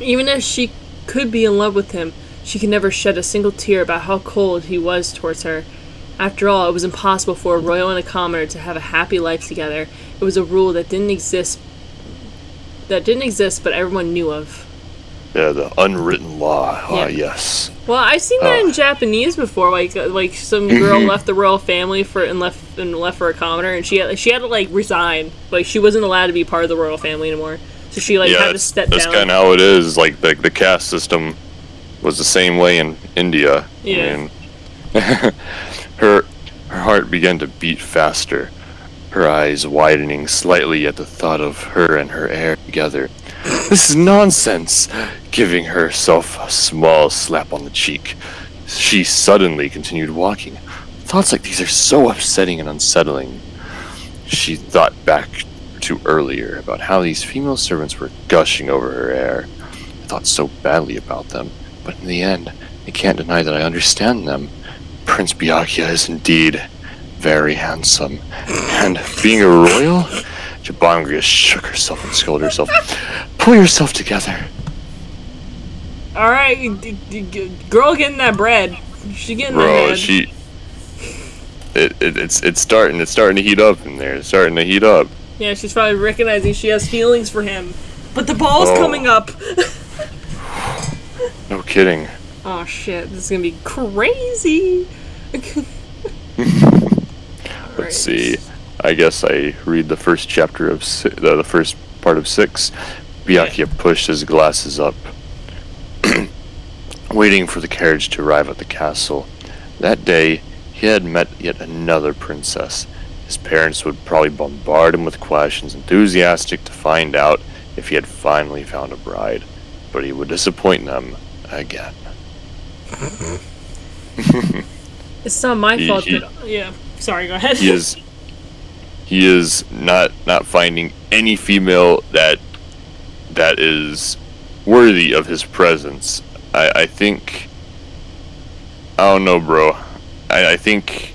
Even if she could be in love with him, she could never shed a single tear about how cold he was towards her. After all, it was impossible for a royal and a commoner to have a happy life together. It was a rule that didn't exist, that didn't exist, but everyone knew of. Yeah, the unwritten law. Ah, yeah. uh, yes. Well, I've seen that uh, in Japanese before. Like, like some girl left the royal family for and left and left for a commoner, and she had, she had to like resign. Like, she wasn't allowed to be part of the royal family anymore. So she like yeah, had to step that's down. That's kind of how it is. Like the the caste system was the same way in India. Yeah. I mean, her, her heart began to beat faster, her eyes widening slightly at the thought of her and her heir together. This is nonsense! Giving herself a small slap on the cheek, she suddenly continued walking. Thoughts like these are so upsetting and unsettling. She thought back to earlier about how these female servants were gushing over her heir. I thought so badly about them. But in the end, I can't deny that I understand them. Prince Byakuya is indeed very handsome. And being a royal? Jabrongrius shook herself and scolded herself. Pull yourself together. Alright, girl getting that bread. She getting Bro, that bread. She... It, it, it's, it's starting, it's starting to heat up in there. It's starting to heat up. Yeah, she's probably recognizing she has feelings for him. But the ball's oh. coming up. No kidding. Oh shit, this is gonna be crazy. Let's right. see. I guess I read the first chapter of si uh, the first part of six. Byakuya okay. pushed his glasses up, waiting for the carriage to arrive at the castle. That day, he had met yet another princess. His parents would probably bombard him with questions, enthusiastic to find out if he had finally found a bride. But he would disappoint them again. It's not my he, fault he, that yeah. Sorry, go ahead. He is he is not not finding any female that that is worthy of his presence. I, I think I don't know, bro. I, I think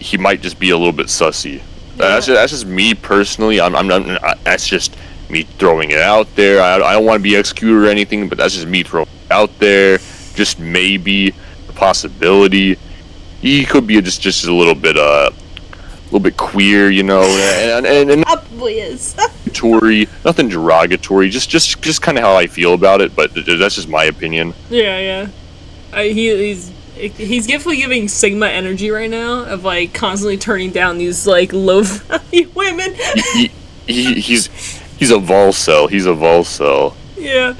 he might just be a little bit sussy. Yeah. That's just, that's just me personally. I'm I'm not that's just me throwing it out there. I, I don't want to be executed or anything, but that's just me throwing it out there. Just maybe a possibility. He could be just just a little bit uh, a little bit queer, you know, and and, and obvious. Derogatory, nothing derogatory. Just just just kind of how I feel about it. But that's just my opinion. Yeah, yeah. I, he, he's It, he's definitely giving Sigma energy right now of like constantly turning down these like low value women. he, he, he's he's a volcel. He's a volcel. Yeah.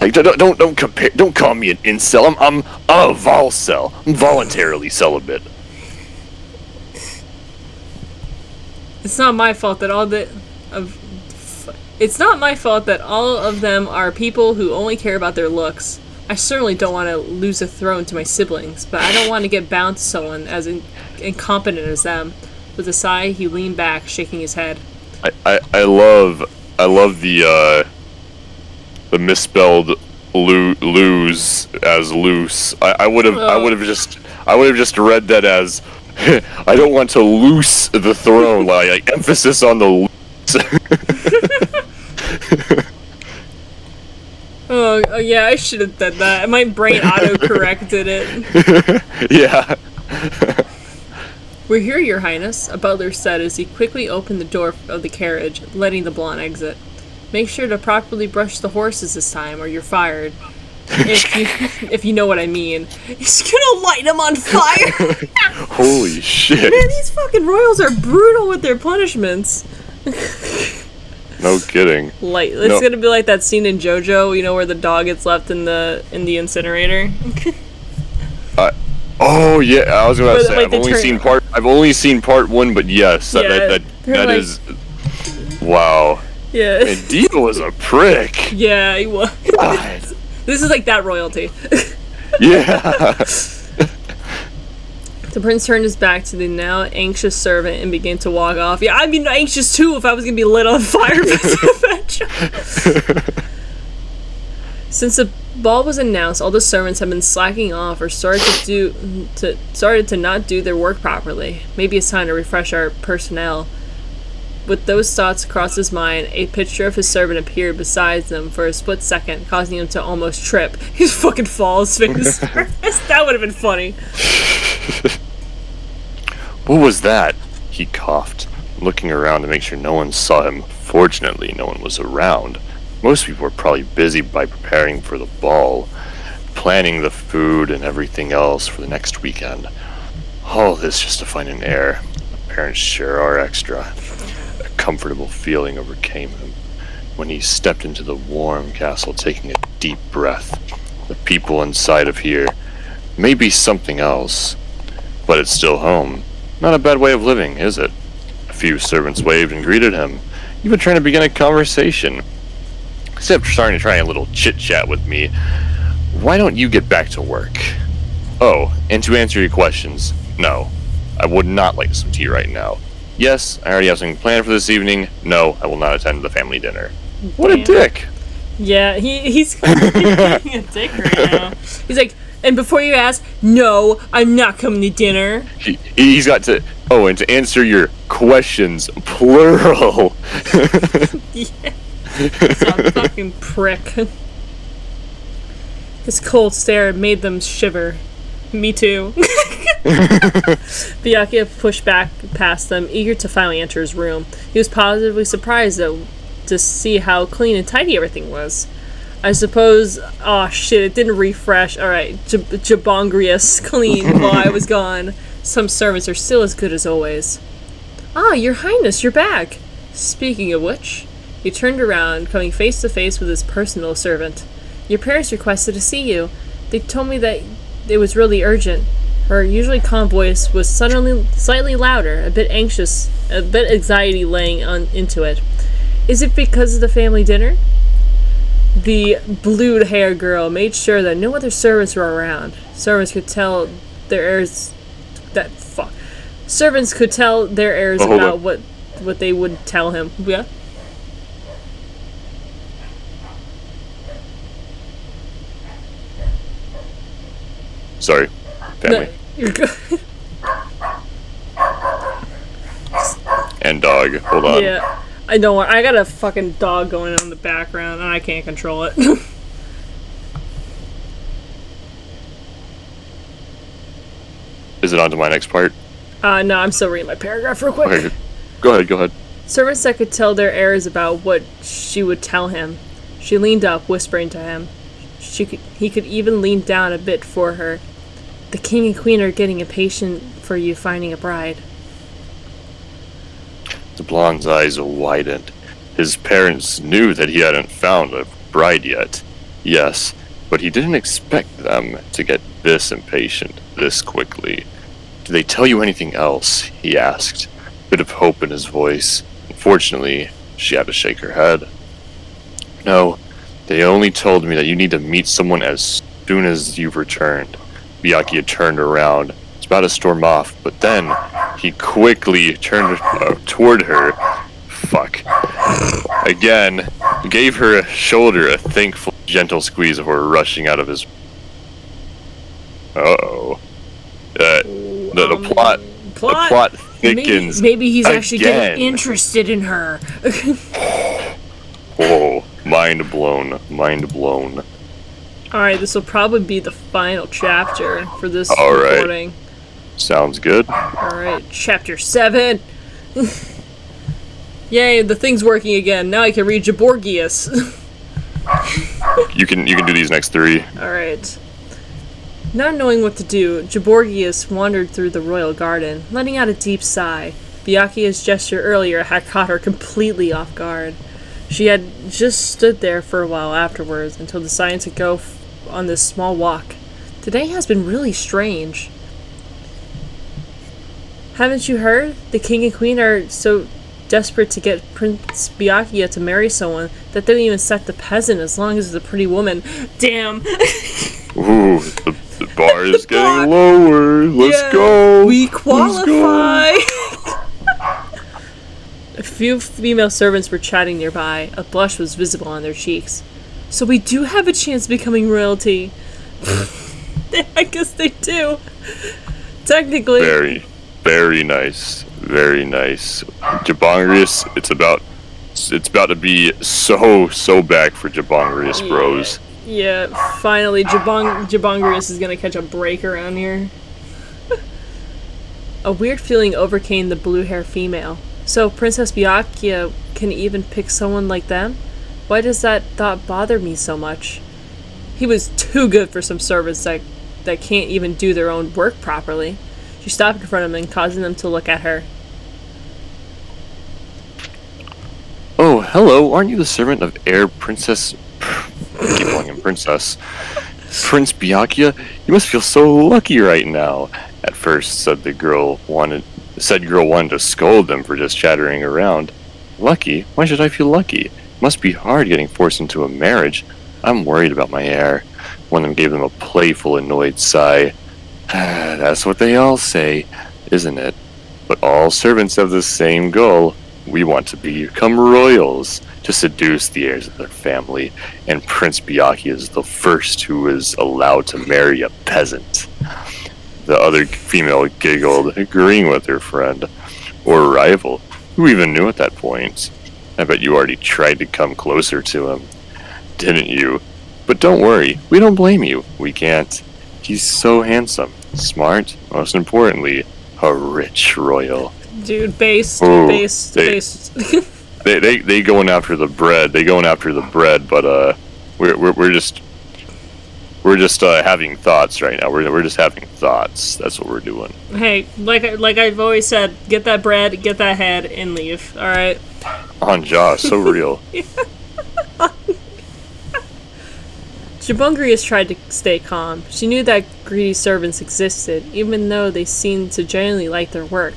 Like, don't don't don't compare. Don't call me an incel. I'm I'm a volcel. I'm voluntarily celibate. It's not my fault that all the. Of, it's not my fault that all of them are people who only care about their looks. I certainly don't want to lose a throne to my siblings, but I don't want to get bound to someone as in incompetent as them. With a sigh, he leaned back, shaking his head. I, I, I love I love the uh, the misspelled loo lose as loose. I, I would have oh. I would have just I would have just read that as I don't want to loose the throne. Like emphasis on the loose. oh, oh yeah, I should have done that. My brain auto-corrected it. Yeah. We're here, Your Highness, a butler said as he quickly opened the door of the carriage, letting the blonde exit. Make sure to properly brush the horses this time, or you're fired. If you, if you know what I mean. He's gonna light him on fire! Holy shit. Man, these fucking royals are brutal with their punishments. No kidding. Like it's no. gonna be like that scene in JoJo, you know, where the dog gets left in the in the incinerator. uh, oh yeah, I was gonna but, say like, I've only seen part. I've only seen part one, but yes, that yeah, that that, that like, is wow. Yeah, Medivh was a prick. Yeah, he was. God. This is like that royalty. Yeah. The prince turned his back to the now anxious servant and began to walk off. Yeah, I'd be anxious too if I was gonna be lit on fire by the Since the ball was announced, all the servants had been slacking off or started to do to started to not do their work properly. Maybe it's time to refresh our personnel. With those thoughts across his mind, a picture of his servant appeared beside them for a split second, causing him to almost trip. He fucking falls face first. That would have been funny. What was that? He coughed, looking around to make sure no one saw him. Fortunately, no one was around. Most people were probably busy by preparing for the ball, planning the food and everything else for the next weekend. All this just to find an heir. Parents sure are extra. A comfortable feeling overcame him when he stepped into the warm castle, taking a deep breath. The people inside of here may be something else, but it's still home. Not a bad way of living, is it? A few servants waved and greeted him, even trying to begin a conversation. Except starting to try a little chit-chat with me. Why don't you get back to work? Oh, and to answer your questions, no. I would not like some tea right now. Yes, I already have something planned for this evening. No, I will not attend the family dinner. Damn. What a dick! Yeah, he, he's being a dick right now. He's like... And before you ask, no, I'm not coming to dinner. He, he's got to... Oh, and to answer your questions, plural. Yeah. He's a fucking prick. His cold stare made them shiver. Me too. Byakuya pushed back past them, eager to finally enter his room. He was positively surprised, though, to see how clean and tidy everything was. I suppose. Oh shit! It didn't refresh. All right, J Jabrongrius clean while I was gone. Some servants are still as good as always. Ah, Your Highness, you're back. Speaking of which, he turned around, coming face to face with his personal servant. Your parents requested to see you. They told me that it was really urgent. Her usually calm voice was suddenly slightly louder, a bit anxious, a bit anxiety laying on into it. Is it because of the family dinner? The blued-haired girl made sure that no other servants were around. Servants could tell their heirs that fuck. Servants could tell their heirs oh, about what what they would tell him. Yeah. Sorry, family. No, you're good. And dog. Hold on. Yeah. I don't want- I got a fucking dog going on in the background and I can't control it. Is it on to my next part? Uh, no, I'm still reading my paragraph real quick. Okay. Go ahead, go ahead. Servants that could tell their heirs about what she would tell him. She leaned up, whispering to him. She could- he could even lean down a bit for her. The king and queen are getting impatient for you finding a bride. The blonde's eyes widened. His parents knew that he hadn't found a bride yet. Yes, but he didn't expect them to get this impatient this quickly. Did they tell you anything else? He asked, a bit of hope in his voice. Unfortunately, she had to shake her head. No, they only told me that you need to meet someone as soon as you've returned. Byakuya turned around. He was about to storm off, but then he quickly turned uh, toward her. Fuck. Again, gave her shoulder a thankful, gentle squeeze before rushing out of his... Uh-oh. Uh, the, the um, plot... Plot? The plot thickens. Maybe, maybe he's again. actually getting interested in her. Whoa. Mind blown. Mind blown. Alright, this will probably be the final chapter for this All recording. Right. Sounds good. Alright, chapter seven. Yay, the thing's working again. Now I can read Jabrongrius. You can you can do these next three. Alright. Not knowing what to do, Jabrongrius wandered through the royal garden, letting out a deep sigh. Byakuya's gesture earlier had caught her completely off guard. She had just stood there for a while afterwards, until deciding to go f on this small walk. Today has been really strange. Haven't you heard? The king and queen are so desperate to get Prince Byakuya to marry someone that they'll even sack the peasant as long as it's a pretty woman. Damn! Ooh, the, the bar is the getting bar. lower. Let's yeah, go! We qualify! A few female servants were chatting nearby. A blush was visible on their cheeks. So we do have a chance of becoming royalty. I guess they do. Technically. Very, very nice. Very nice. Jabrongrius, it's about, it's about to be so, so back for Jabrongrius, yeah, bros. Yeah, finally, Jabong Jabrongrius is going to catch a break around here. A weird feeling overcame the blue-haired female. So Princess Byakuya can even pick someone like them? Why does that thought bother me so much? He was too good for some servants that, that can't even do their own work properly. She stopped in front of him and causing them to look at her. Oh, hello, aren't you the servant of heir princess... I keep calling him princess. Prince Byakuya? You must feel so lucky right now. At first, said the girl wanted... Said girl wanted to scold them for just chattering around. Lucky? Why should I feel lucky? It must be hard getting forced into a marriage. I'm worried about my heir. One of them gave them a playful, annoyed sigh. That's what they all say, isn't it? But all servants have the same goal. We want to become royals, to seduce the heirs of their family. And Prince Byakuya is the first who is allowed to marry a peasant. The other female giggled, agreeing with her friend. Or rival. Who even knew at that point? I bet you already tried to come closer to him. Didn't you? But don't worry, we don't blame you. We can't. He's so handsome, smart, most importantly, a rich royal. Dude, based, oh, based, they, based. they, they, they going after the bread. They going after the bread, but uh, we're, we're, we're just... We're just uh, having thoughts right now. We're we're just having thoughts. That's what we're doing. Hey, like I, like I've always said, get that bread, get that head, and leave. All right. On jaw, so real. Jabrongrius tried to stay calm. She knew that greedy servants existed, even though they seemed to genuinely like their work.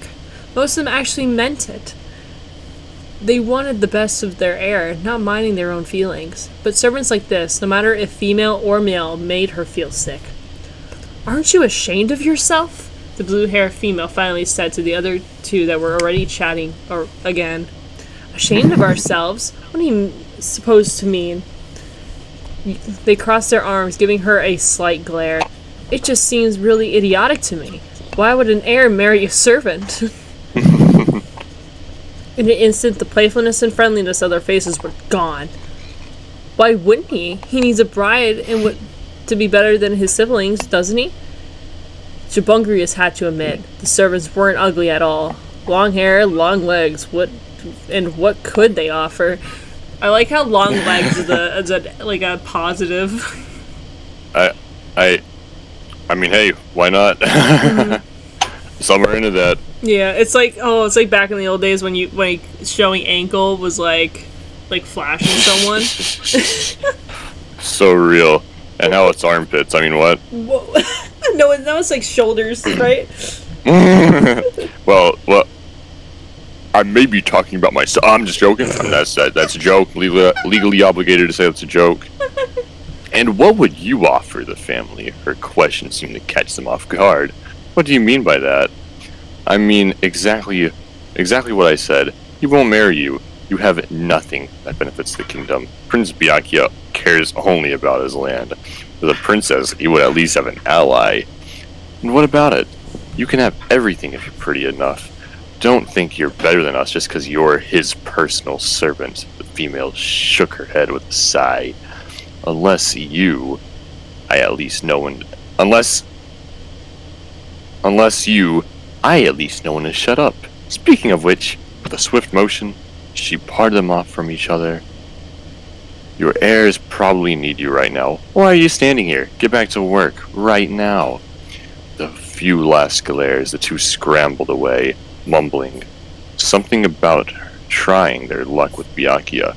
Most of them actually meant it. They wanted the best of their heir, not minding their own feelings. But servants like this, no matter if female or male, made her feel sick. Aren't you ashamed of yourself? The blue-haired female finally said to the other two that were already chatting, or again. Ashamed of ourselves? What are you supposed to mean? They crossed their arms, giving her a slight glare. It just seems really idiotic to me. Why would an heir marry a servant? In an instant, the playfulness and friendliness of their faces were gone. Why wouldn't he? He needs a bride and would, to be better than his siblings, doesn't he? Jabrongrius had to admit, the servants weren't ugly at all. Long hair, long legs, what, and what could they offer? I like how long legs is, a, is a, like a positive. I, I, I mean, hey, why not? Mm-hmm. Some are into that. Yeah, it's like, oh, it's like back in the old days when you, like, showing ankle was like, like flashing someone. So real. And now it's armpits. I mean, what? Whoa. No, now it's like shoulders, right? Well, well, I may be talking about myself. I'm just joking. That's that, that's a joke. Legally, legally obligated to say that's a joke. And what would you offer the family? Her question seemed to catch them off guard. What do you mean by that? I mean exactly, exactly what I said. He won't marry you. You have nothing that benefits the kingdom. Prince Byakuya cares only about his land. With a princess, he would at least have an ally. And what about it? You can have everything if you're pretty enough. Don't think you're better than us just because you're his personal servant. The female shook her head with a sigh. Unless you... I at least know when... Unless... Unless you... I at least know when to shut up. Speaking of which, with a swift motion, she parted them off from each other. Your heirs probably need you right now. Why are you standing here? Get back to work right now. The few last glares, the two scrambled away, mumbling something about trying their luck with Byakuya.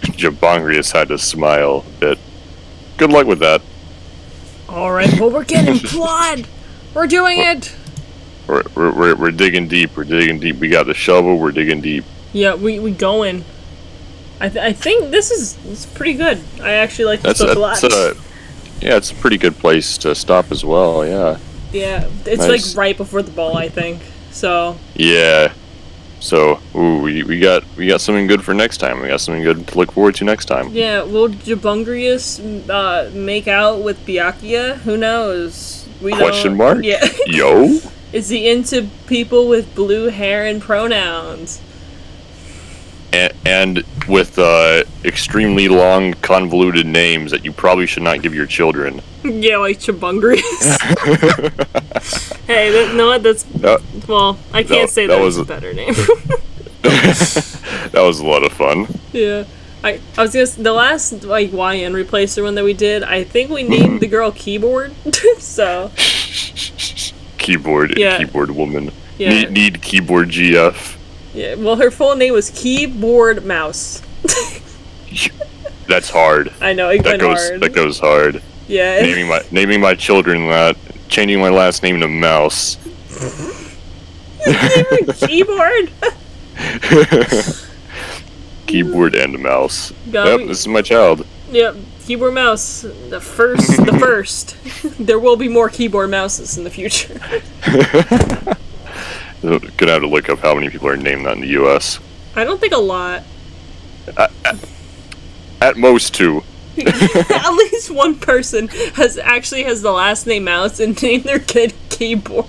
Jabrongrius had to smile a bit. Good luck with that. Alright, well, we're getting plod! We're doing we're, it! We're, we're, we're digging deep, we're digging deep. We got the shovel, we're digging deep. Yeah, we we going. I th I think this is it's pretty good. I actually like this that's, place that's a lot. A, yeah, it's a pretty good place to stop as well. Yeah. Yeah, it's nice. Like right before the ball, I think. So. Yeah. So ooh, we we got we got something good for next time. We got something good to look forward to next time. Yeah, will Jabrongrius uh make out with Byakuya? Who knows? We Question don't... mark. Yeah. Yo. Is he into people with blue hair and pronouns? And, and with uh, extremely long, convoluted names that you probably should not give your children. Yeah, like Jabrongrius. Hey, that, no, that's that, well, I can't that, say that, that was a better name. That was a lot of fun. Yeah, I, I was gonna the last like Y N replacer one that we did. I think we named the girl Keyboard. So keyboard, yeah. Keyboard woman. Yeah. Need, need keyboard G F. Yeah, well, her full name was Keyboard Mouse. That's hard. I know, it that went goes, hard. That goes hard. Yeah. Naming my, naming my children that, changing my last name to Mouse. Keyboard? Keyboard and Mouse. God, yep, this is my child. Yep, Keyboard Mouse. The first, the first. There will be more Keyboard Mouses in the future. Gonna have to look up how many people are named that in the U S I don't think a lot. At, at, at most two. At least one person has actually has the last name Mouse and named their kid Keyboard.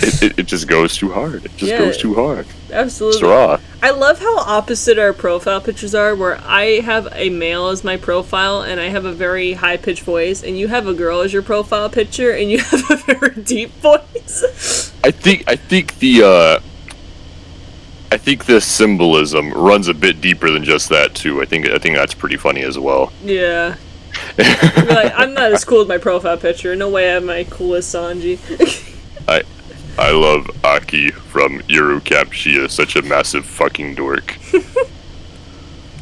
It, it, it just goes too hard. It just yeah, goes too hard. Absolutely. Sarah. I love how opposite our profile pictures are, where I have a male as my profile and I have a very high-pitched voice, and you have a girl as your profile picture and you have a very deep voice. I think I think the uh, I think this symbolism runs a bit deeper than just that too. I think I think that's pretty funny as well. Yeah. Like, I'm not as cool as my profile picture. No way am I cool as Sanji. I. I love Aki from Yuru Camp. She is such a massive fucking dork.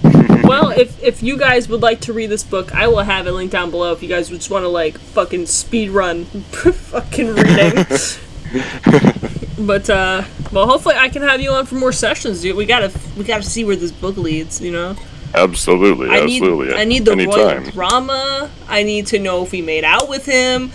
Well, if if you guys would like to read this book, I will have it linked down below if you guys just want to, like, fucking speed run fucking reading. But, uh, well, hopefully I can have you on for more sessions, dude. We gotta, we gotta see where this book leads, you know? Absolutely, I absolutely. Need, I need the Anytime. royal drama. I need to know if we made out with him.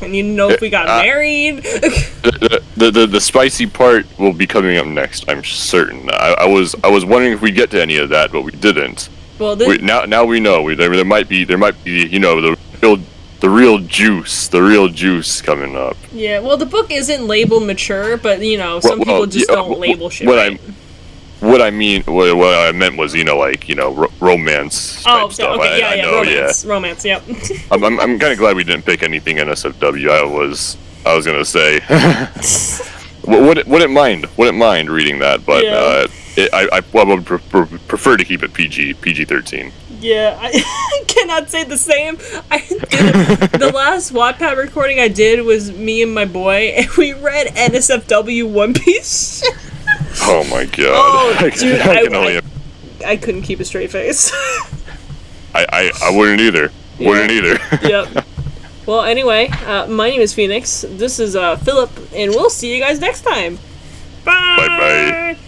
I need to know if we got uh, married. the, the, the, the spicy part will be coming up next, I'm certain. I, I was I was wondering if we get to any of that, but we didn't. Well, this, we, now now we know. We, there, there might be there might be you know the real the real juice the real juice coming up. Yeah. Well, the book isn't labeled mature, but you know some well, people well, just yeah, don't well, label shit. What right. I'm, What I mean, what, what I meant was, you know, like, you know, ro romance type oh, stuff. Okay, yeah, I, I yeah, know, romance, yeah. romance, yep. I'm, I'm, I'm kind of glad we didn't pick anything N S F W. I was, I was gonna say, wouldn't, wouldn't mind, wouldn't mind reading that, but yeah. uh, It, I, I, well, I would pre pre prefer to keep it P G, P G thirteen. Yeah, I cannot say the same. I did, the last Wattpad recording I did was me and my boy, and we read N S F W One Piece. Oh my god. Oh, I, dude, I, I, can I, only... I, I couldn't keep a straight face. I, I, I wouldn't either. Yeah. Wouldn't either. Yep. Well, anyway, uh, my name is Phoenix. This is uh, Philip, and we'll see you guys next time. Bye! Bye-bye.